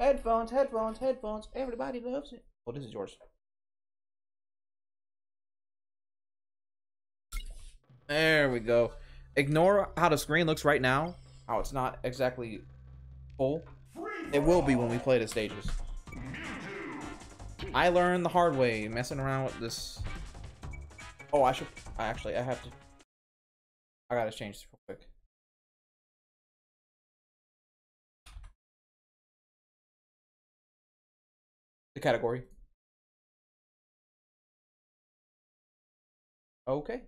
Headphones, headphones, headphones. Everybody loves it. Oh, this is yours. There we go. Ignore how the screen looks right now. How it's not exactly full. It will be when we play the stages. I learned the hard way messing around with this. Oh, I should. I have to. I gotta change this real quick. The category. Okay.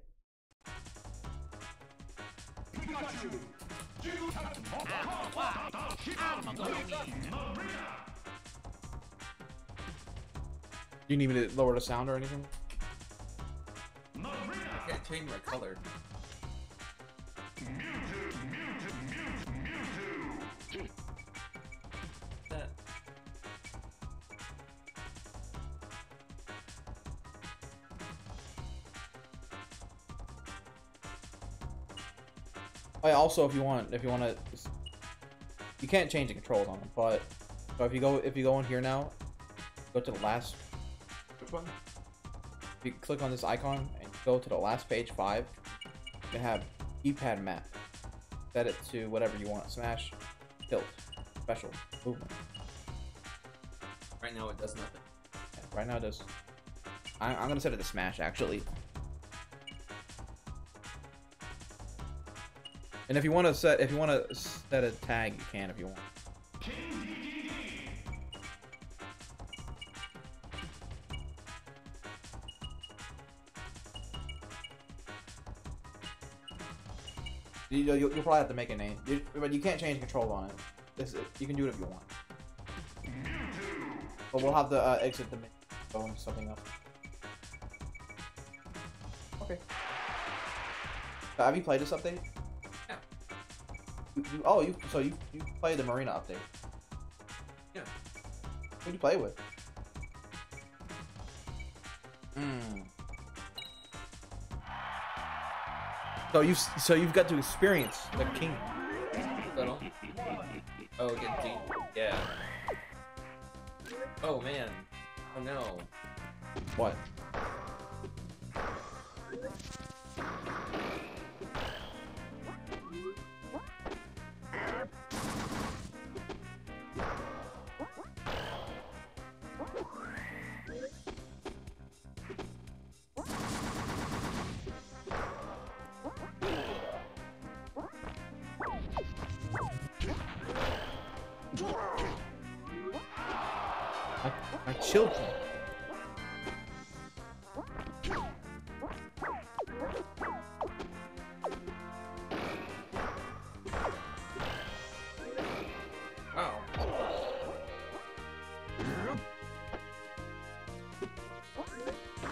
You need me to lower the sound or anything? I can't change my color. Also, if you want to, you can't change the controls on them. But if you go in here now, go to the last. Which one? If you click on this icon and go to the last page 5, you have keypad map. Set it to whatever you want. Smash, tilt, special, movement. Right now it does nothing. Yeah, right now it does. I'm gonna set it to smash actually. And if you want to set a tag, you can if you want. You'll probably have to make a name, but you can't change control on it. You can do it if you want. But we'll have to exit the phone, something else. Okay. Have you played this update? So you play the Marina update? Yeah. Who do you play with? So you've got to experience the king. Little. Oh, get deep. Yeah. Oh man. Oh no. What? Children. Oh.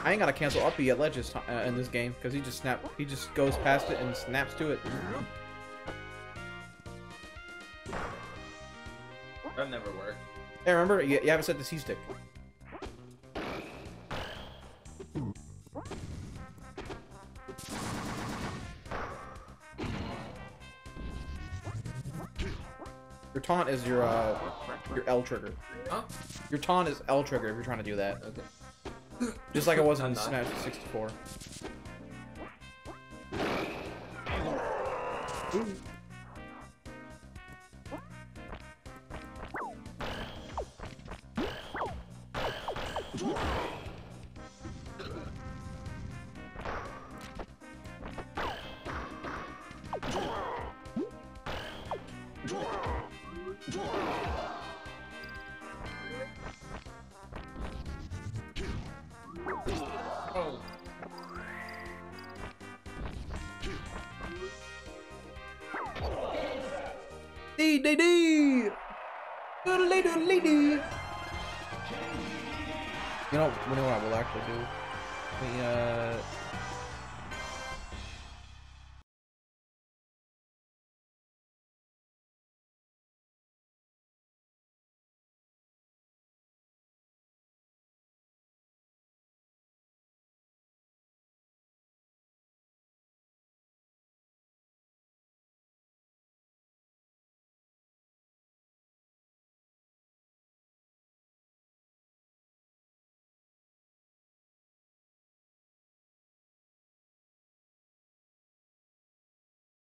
I ain't gotta cancel up the ledges in this game because he just goes past it and snaps to it. That never worked. Hey, remember you haven't set the C stick. Taunt is your L trigger. Huh? Your taunt is L trigger if you're trying to do that. Okay. Just like it was in Smash 64. Ooh. Dedede! Doodly doodly dee! You know what I will actually do? The,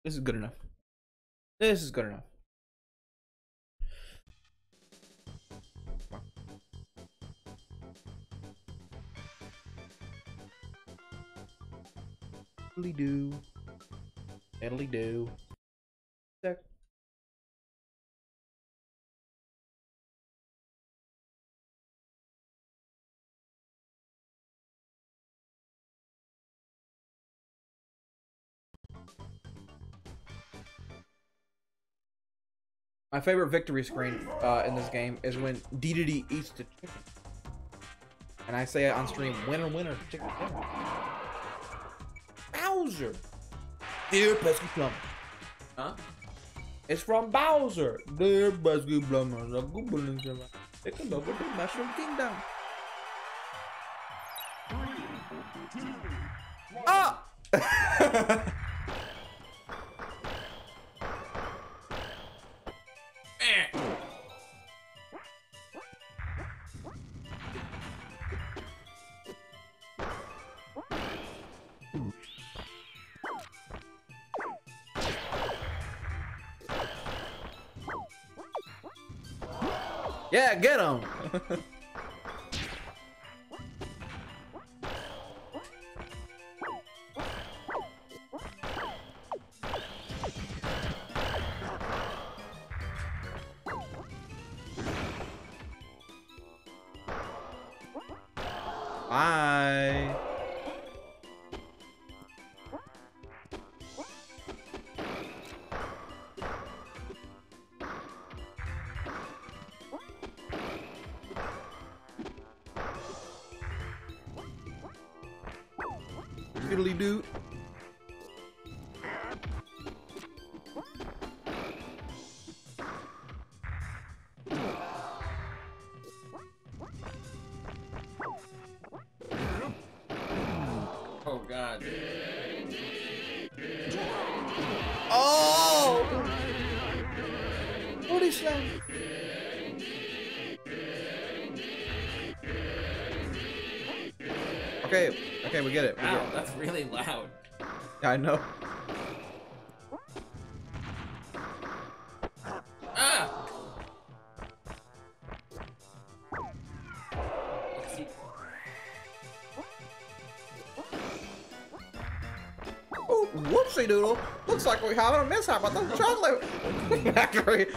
This is good enough. This is good enough. Diddly-do. Diddly-do. Sec. My favorite victory screen in this game is when Dedede eats the chicken. And I say it on stream, winner, winner, chicken, dinner. Bowser! Dear pesky plumber. Huh? It's from Bowser! Dear pesky plumbers, a good building server. They come over to Mushroom Kingdom. Ah! Yeah, get him! Bye. Diddly-do. Oh God. Oh! What is that? Okay. Okay, we get it. Wow, that's really loud. Yeah, I know. Ah! Oh, whoopsie doodle. Looks like we're having a mishap with the chocolate factory.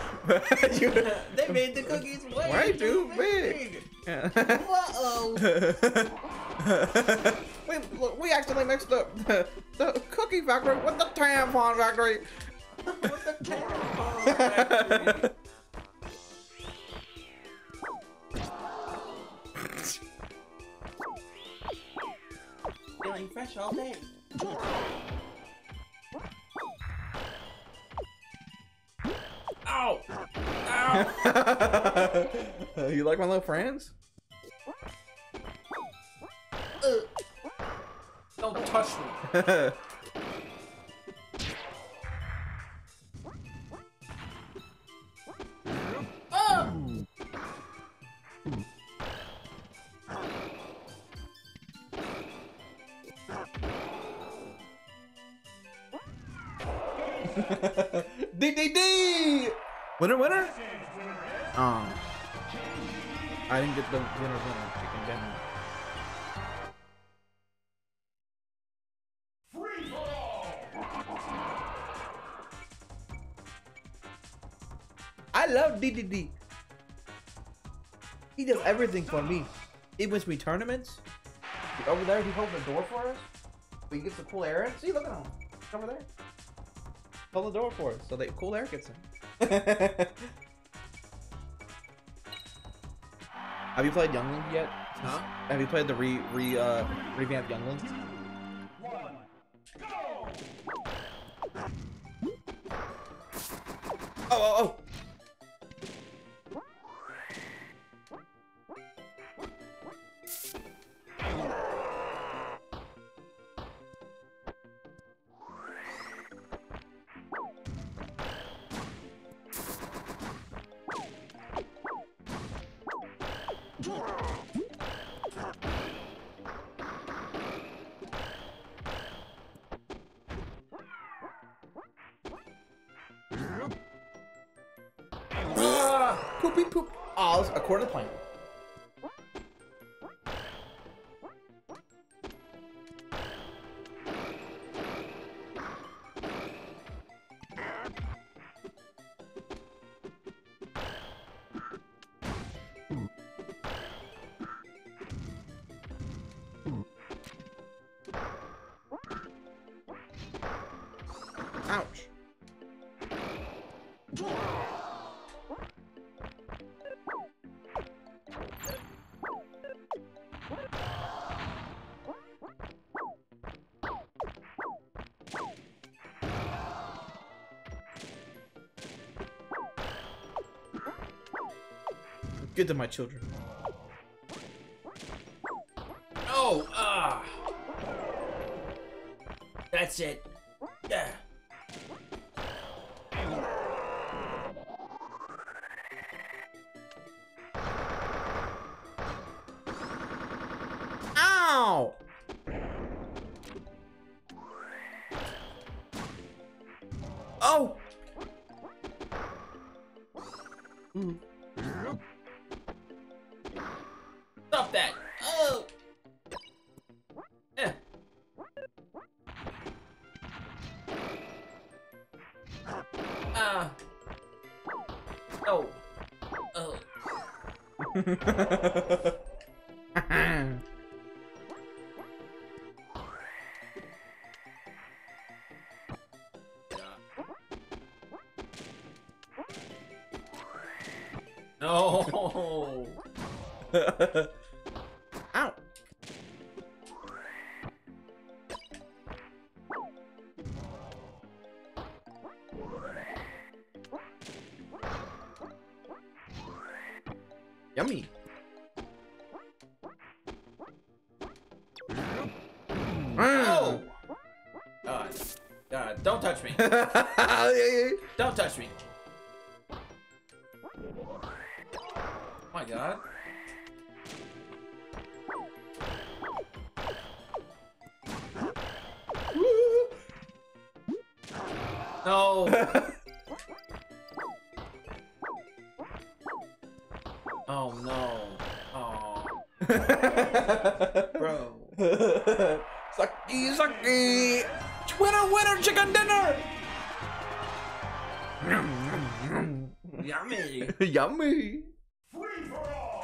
They made the cookies way too big. Uh-oh. We accidentally mixed up the cookie factory with the tampon factory. With the tampon factory. Feeling fresh all day. Ow! Ow! You like my little friends? Don't touch me. Oh! DDD! Winner, winner? Oh. I didn't get the winner, winner. Chicken dinner. I love Dedede. He does everything for me. He wins me tournaments. Over there, he holds the door for us. We get the cool air. See, look at him. He's over there. Hold the door for us, so the cool air gets him. Have you played Young Link yet? Huh? Have you played the revamped Young Link? Oh, oh, oh. Poopy poop Oz, a quarter pint. Ouch. Good to my children. Oh, ah. That's it. Yeah. Stop that! Oh! Yeah. No. Oh. No. Ow! Yummy! Oh! Don't touch me! Don't touch me! Oh my god. No. Oh no. Oh. Bro. Sucky, sucky. Winner, winner, chicken dinner. Yummy. Yummy.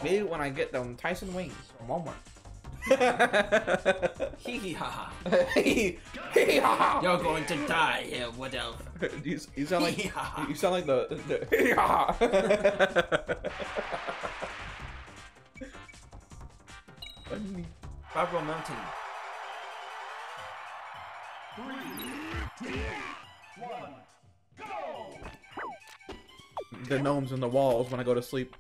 Maybe when I get them Tyson wings from Walmart. Hee hee ha ha. Hee hee ha ha. You're going to die here, whatever. You sound like you sound like the hee ha ha. Funny. Barbara Mountain. 3, 2, 1, go. The gnomes in the walls when I go to sleep.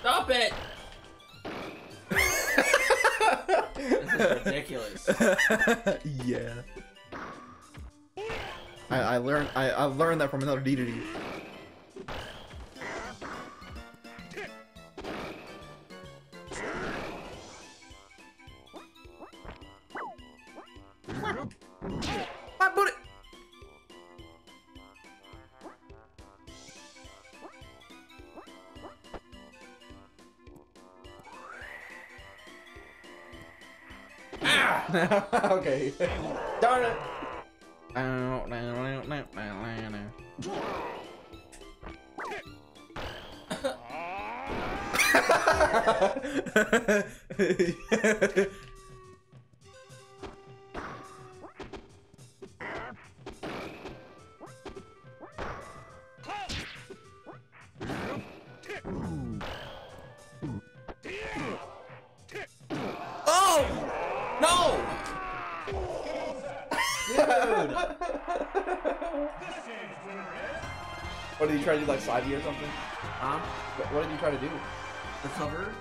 Stop it! This is ridiculous. Yeah. I learned that from another Dedede. Okay. Darn it. What did you try to do, like slide or something? Huh? What did you try to do? The cover?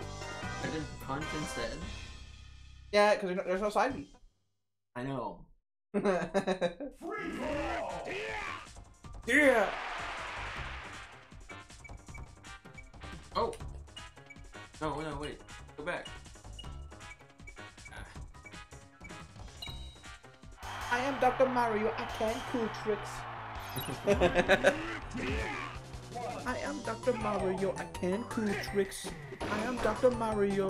I did punch instead. Yeah, because there's no side beat. I know. Yeah. Oh! No, no, wait. Go back. I am Dr. Mario. I can cool tricks. I am Dr. Mario. I can cool tricks. I am Dr. Mario.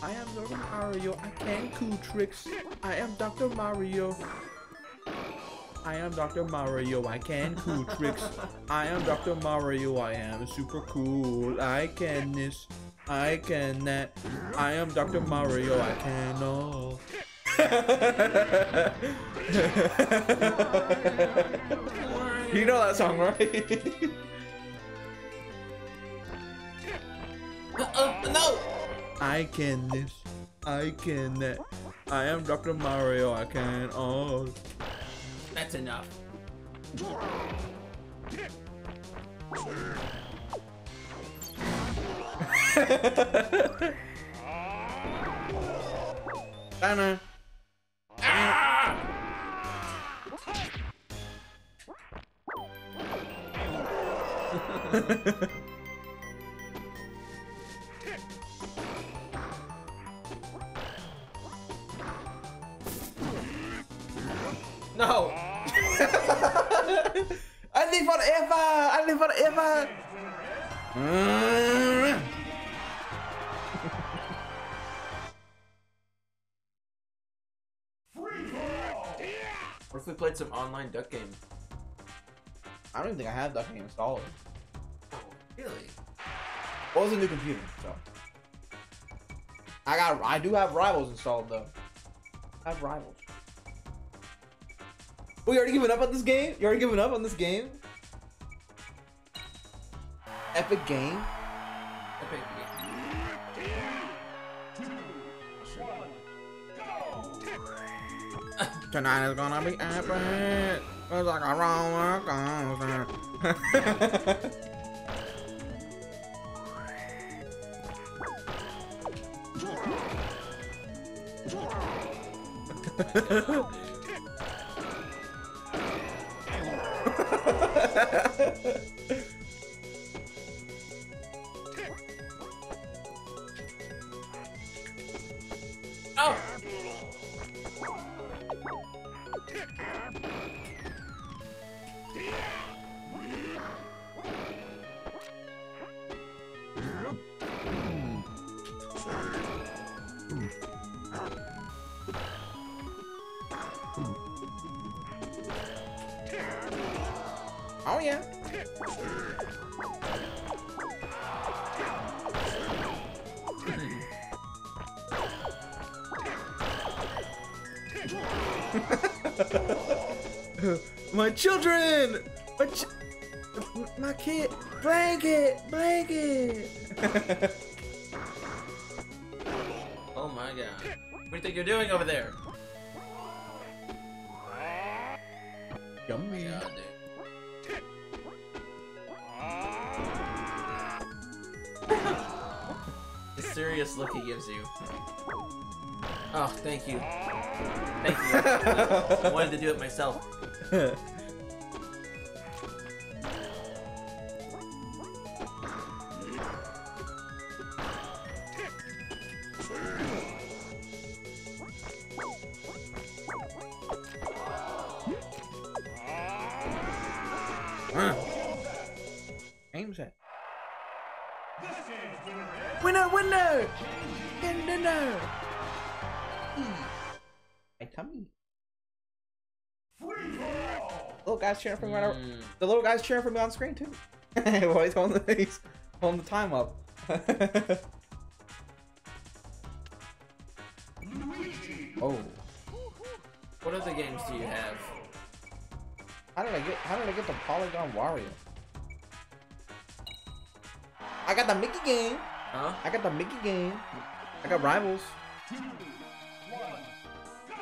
I am Dr. Mario. I can cool tricks. I am Dr. Mario. I am Dr. Mario, I can cool tricks. I am Dr. Mario, I am super cool. I can this, I can that. I am Dr. Mario, I can all. You know that song, right? No! I can this, I can that. I am Dr. Mario, I can all. That's enough. Dana. Ah! No. I live forever! I live forever! What if we played some online Duck Game? I don't even think I have Duck Game installed. Oh, really? Well, it's a new computer, so. I do have Rivals installed, though. I have Rivals. Oh, you already given up on this game? You already given up on this game? Epic game? Epic game. Tonight is gonna be epic. It's like a roller coaster. Oh! Oh yeah. My children, my kid, blanket. Oh my God! What do you think you're doing over there? Yummy. Oh my God, dude. The serious look he gives you. Oh, thank you. Thank you. I wanted to do it myself. Aim set. Winner, winner! Get dinner! My tummy. Little guy's cheering for me. Right over. The little guy's cheering for me on screen too. Well, he's holding the time up. Oh. What other games do you have? How did I get the Polygon Warrior? I got the Mickey game. Huh? I got the Mickey game. I got Rivals. 2, 1, go!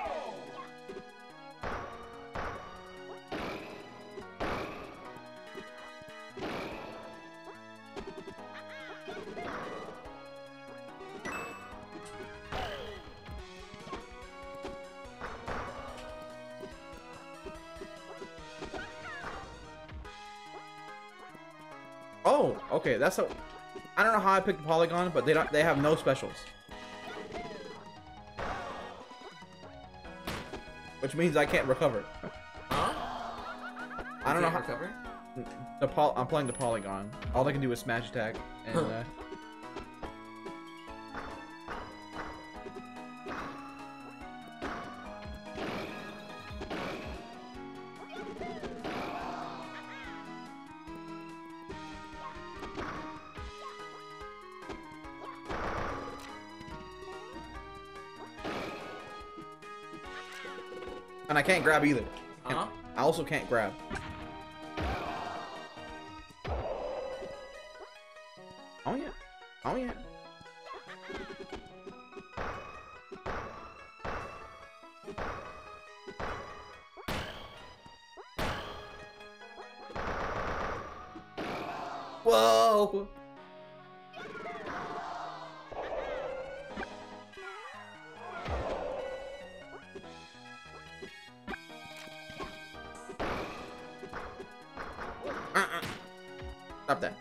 Oh, okay, that's a... I don't know how I picked Polygon, but they have no specials. Which means I can't recover. Huh? I don't know how... Recover? I'm playing the Polygon. All I can do is smash attack and... And I can't grab either. Uh-huh. I also can't grab. Oh yeah. Oh yeah. Whoa! Stop that.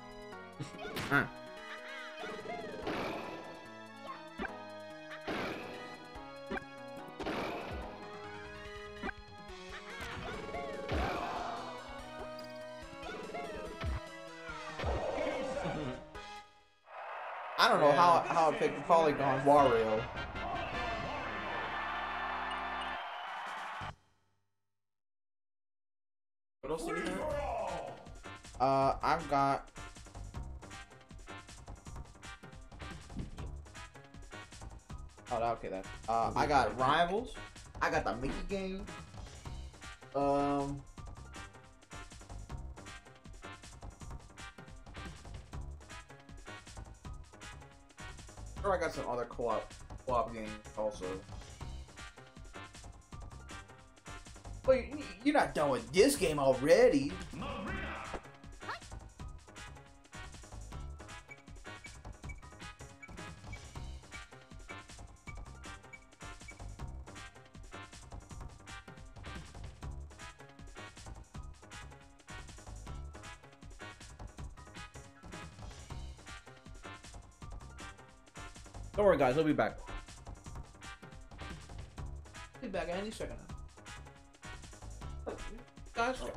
I don't know how I picked Polygon Wario. What else do we have? I've got... Oh, okay then. I got Rivals. I got the Mickey game. Sure, I got some other co-op games also. But you're not done with this game already. Don't worry, guys. He'll be back. He'll be back any second now. Guys, oh.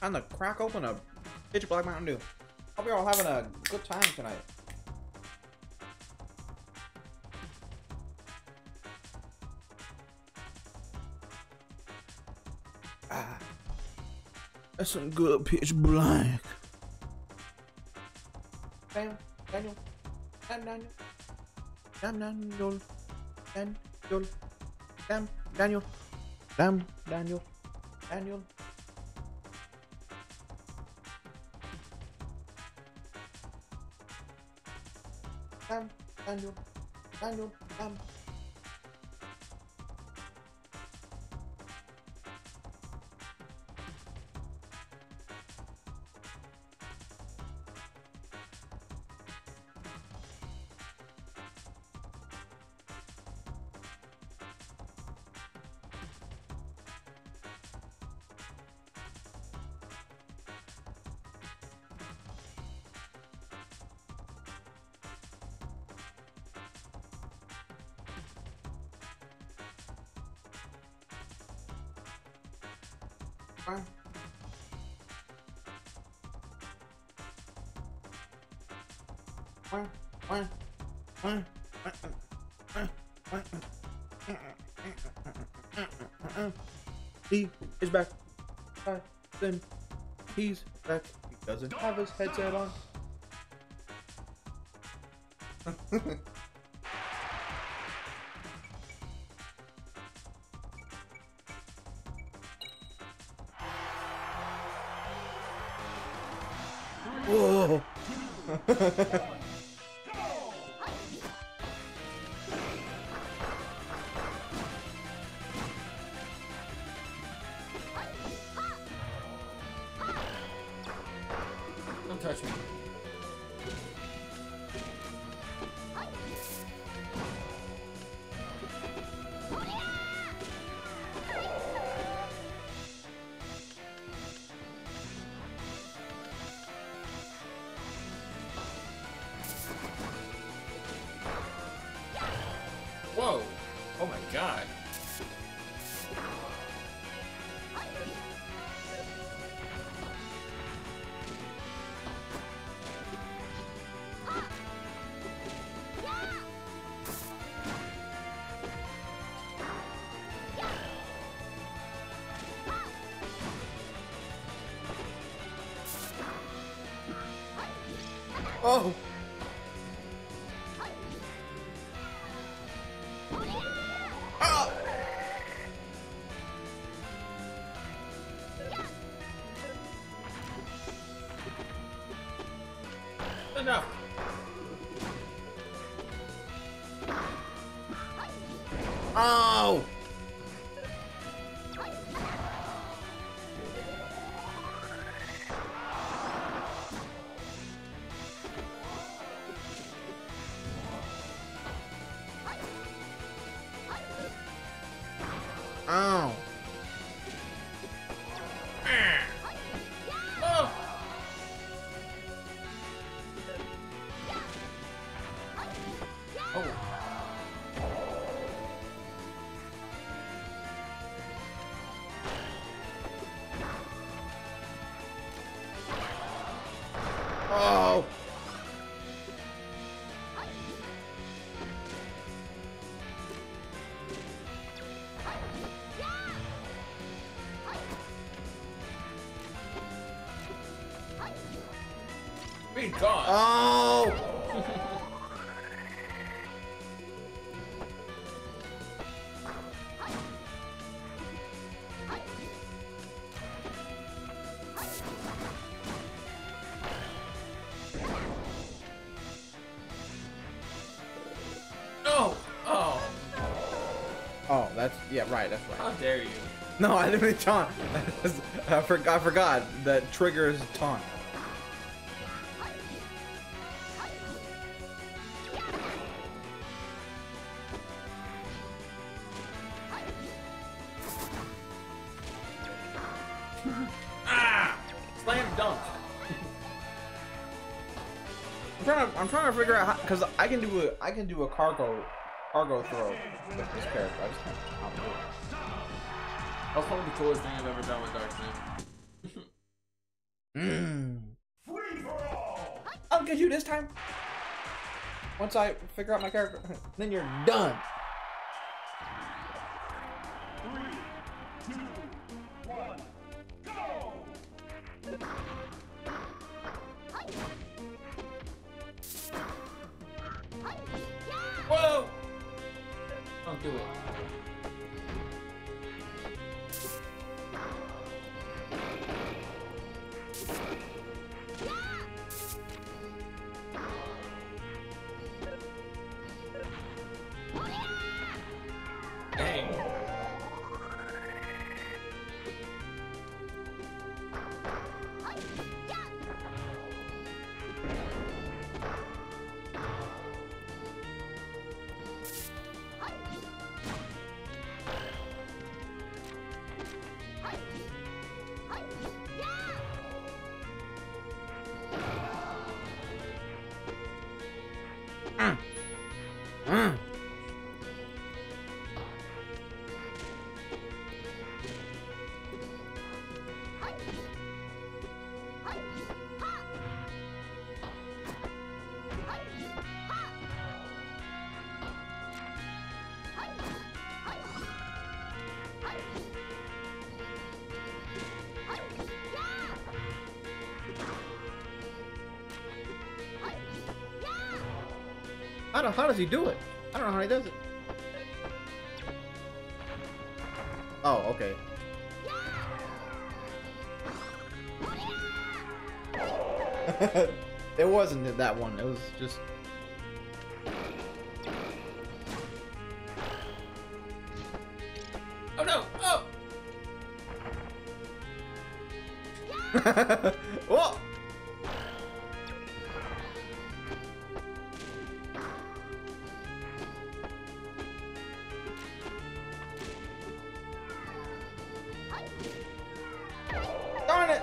I'm gonna crack open a pitch black Mountain Dew. Hope you're all having a good time tonight. That's some good pitch black. Daniel. Daniel. He is back. Then he's back. He doesn't have his headset on. Whoa! Don't touch me. god. Oh! Oh! Enough! Oh! Oh! Be gone! Oh! Oh, that's, yeah, right, that's right. How dare you? No, I didn't really taunt. I forgot that triggers taunt. Ah! Slam dunk. I'm trying to figure out how, because I can do a cargo throw with this character. I just can't. That's probably the coolest thing I've ever done with Darkseid. Free for all! I'll get you this time. Once I figure out my character, then you're done. 3, 2, 1, go! Whoa! Don't do it. Dang. I don't know, how does he do it? I don't know how he does it. Oh, okay. It wasn't that one, it was just... Oh no! Oh! Whoa! Darn it!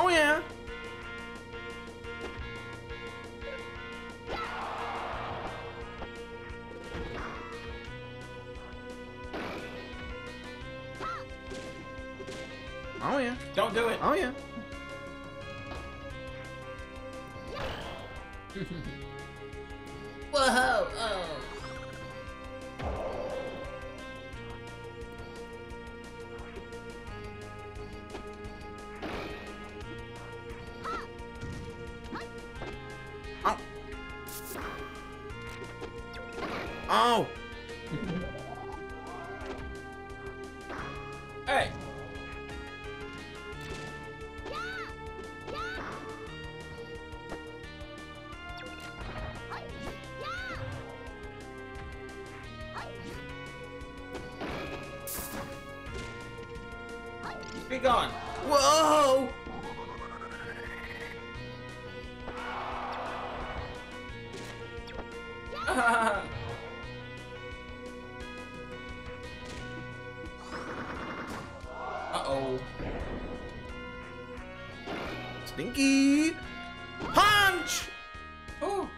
Oh yeah. Oh yeah. Don't do it. Oh yeah. Whoa! Oh. Oh. Oh. Hey. Be gone. Whoa! Uh-oh. Stinky! Punch! Ooh.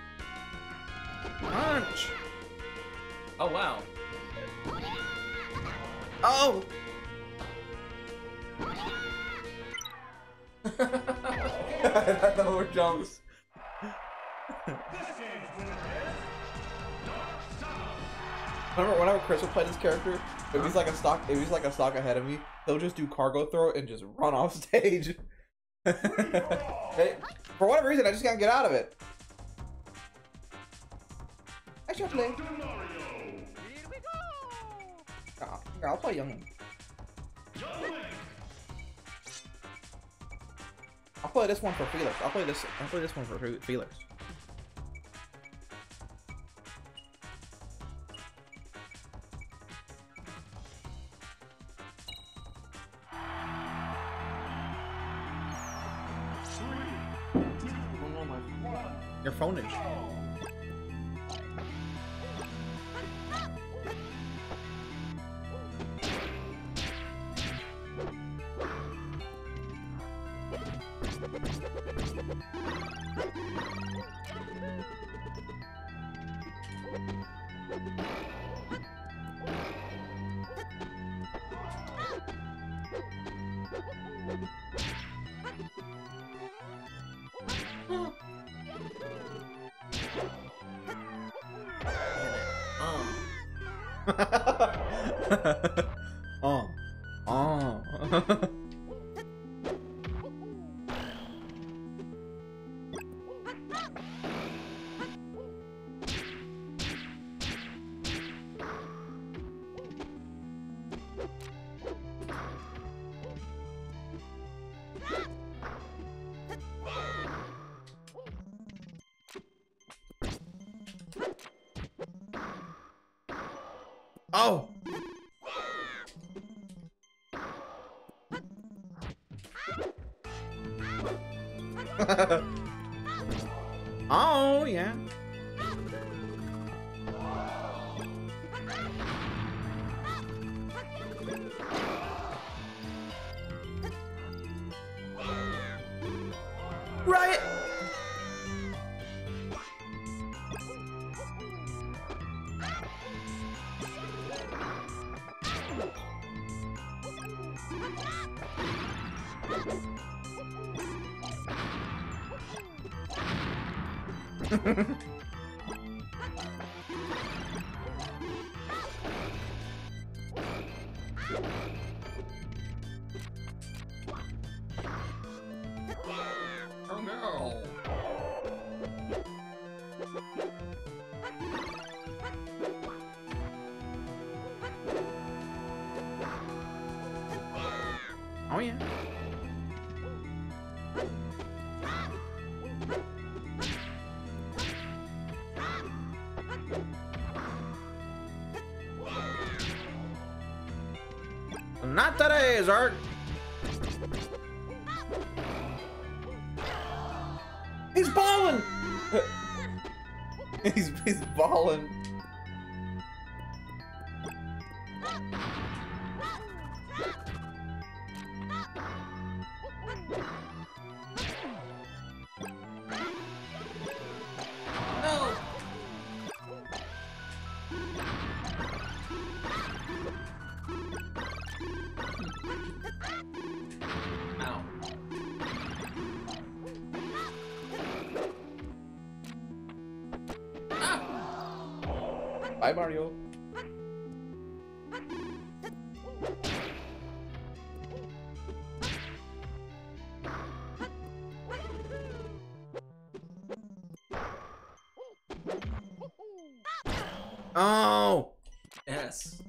Punch! Oh, wow. Oh! That's the whole jumps. Remember whenever Chris would play this character, if he's like a stock, if he's like a stock ahead of me, they'll just do cargo throw and just run off stage. For whatever reason, I just can't get out of it. I should play. I'll play Young Link. I'll play this one for Felix. I'll play this one for Felix. Your phone is. Oh! Oh, yeah. Right! Oh no. Oh yeah. Not today, Zark. He's balling. he's balling. Bye, Mario. Oh! Yes.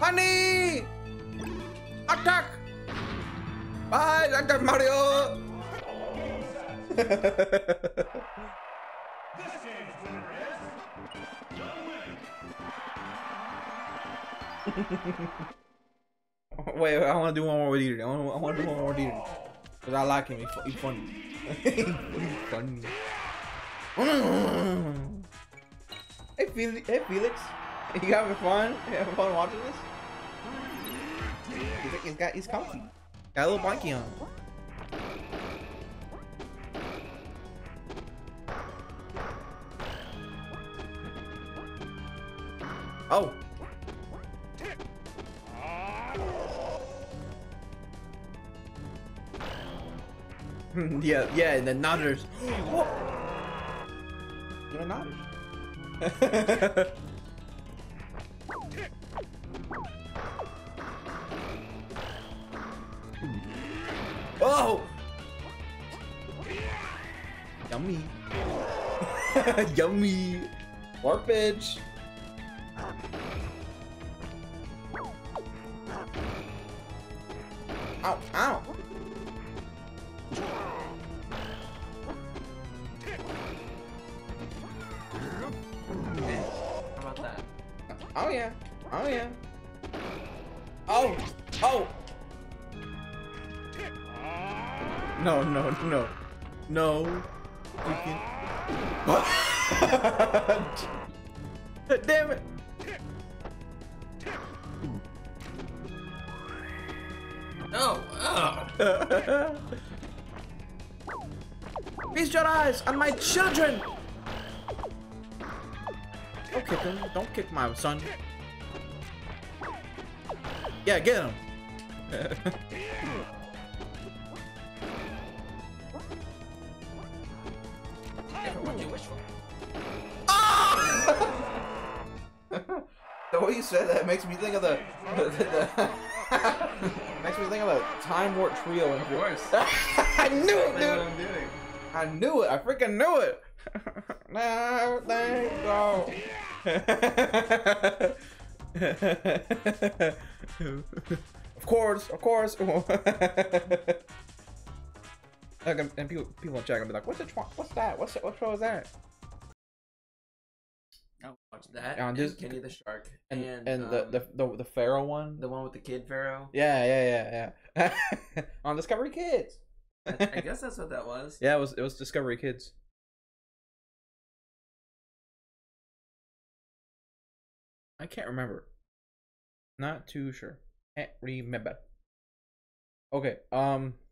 Honey! Attack! Bye, Dr. Mario! This game's winner is Young Link. Wait, I want to do one more with Dedede. I want to do one more with Dedede. Cause I like him. He's funny. He's funny. Hey, Felix. You having fun? You having fun watching this? He's comfy. Got a little monkey on him. Oh. yeah, and the nodders. You're a nodders. Oh! Yummy. Yummy. Warpage. Ow, ow. How about that? Oh yeah. Oh yeah. Oh. Oh. No, no, no. No. Damn it. No. Oh. Feast your eyes on my children. Don't kick him. Don't kick my son. Yeah, get him. The way you said that makes me think of the makes me think of the Time Warp Trio. Of course. I knew it, dude. I knew it. I freaking knew it. No, thank you. Of course. And people check and be like, what show is that? I watched that. Just Kenny the Shark and the Pharaoh one, the one with the kid Pharaoh. Yeah. On Discovery Kids. I guess that's what that was. Yeah, it was Discovery Kids. I can't remember. Not too sure. Can't remember. Okay.